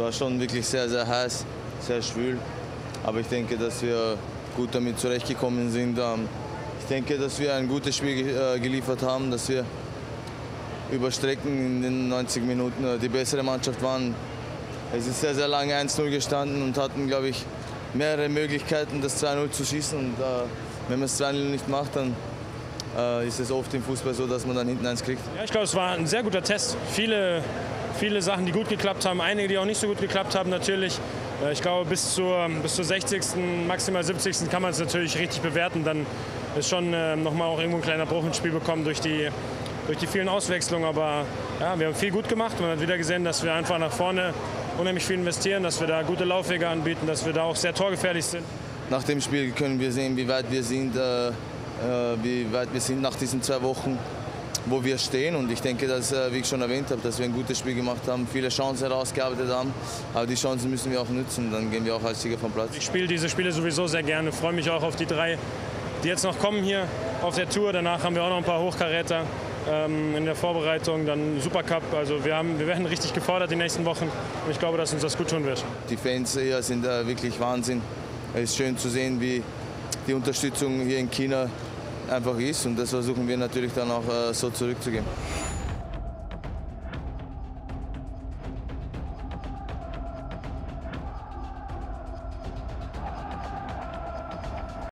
war schon wirklich sehr, sehr heiß, sehr schwül. Aber ich denke, dass wir gut damit zurechtgekommen sind. Ich denke, dass wir ein gutes Spiel geliefert haben, dass wir über Strecken in den 90 Minuten die bessere Mannschaft waren. Es ist sehr, sehr lange 1-0 gestanden und hatten, glaube ich, mehrere Möglichkeiten, das 2-0 zu schießen. Und wenn man es 2-0 nicht macht, dann ist es oft im Fußball so, dass man dann hinten eins kriegt. Ja, ich glaube, es war ein sehr guter Test. Viele Sachen, die gut geklappt haben, einige, die auch nicht so gut geklappt haben, natürlich. Ich glaube, bis zur 60., maximal 70. kann man es natürlich richtig bewerten. Dann ist schon nochmal auch irgendwo ein kleiner Bruch ins Spiel bekommen durch die vielen Auswechslungen. Aber ja, wir haben viel gut gemacht. Man hat wieder gesehen, dass wir einfach nach vorne unheimlich viel investieren, dass wir da gute Laufwege anbieten, dass wir da auch sehr torgefährlich sind. Nach dem Spiel können wir sehen, wie weit wir sind nach diesen 2 Wochen, wo wir stehen. Und ich denke, dass, wie ich schon erwähnt habe, dass wir ein gutes Spiel gemacht haben, viele Chancen herausgearbeitet haben. Aber die Chancen müssen wir auch nutzen, dann gehen wir auch als Sieger vom Platz. Ich spiele diese Spiele sowieso sehr gerne, freue mich auch auf die 3, die jetzt noch kommen hier auf der Tour. Danach haben wir auch noch ein paar Hochkaräter in der Vorbereitung, dann Supercup. Also wir werden richtig gefordert die nächsten Wochen und ich glaube, dass uns das gut tun wird. Die Fans hier sind wirklich Wahnsinn. Es ist schön zu sehen, wie die Unterstützung hier in China einfach ist, und das versuchen wir natürlich dann auch so zurückzugeben.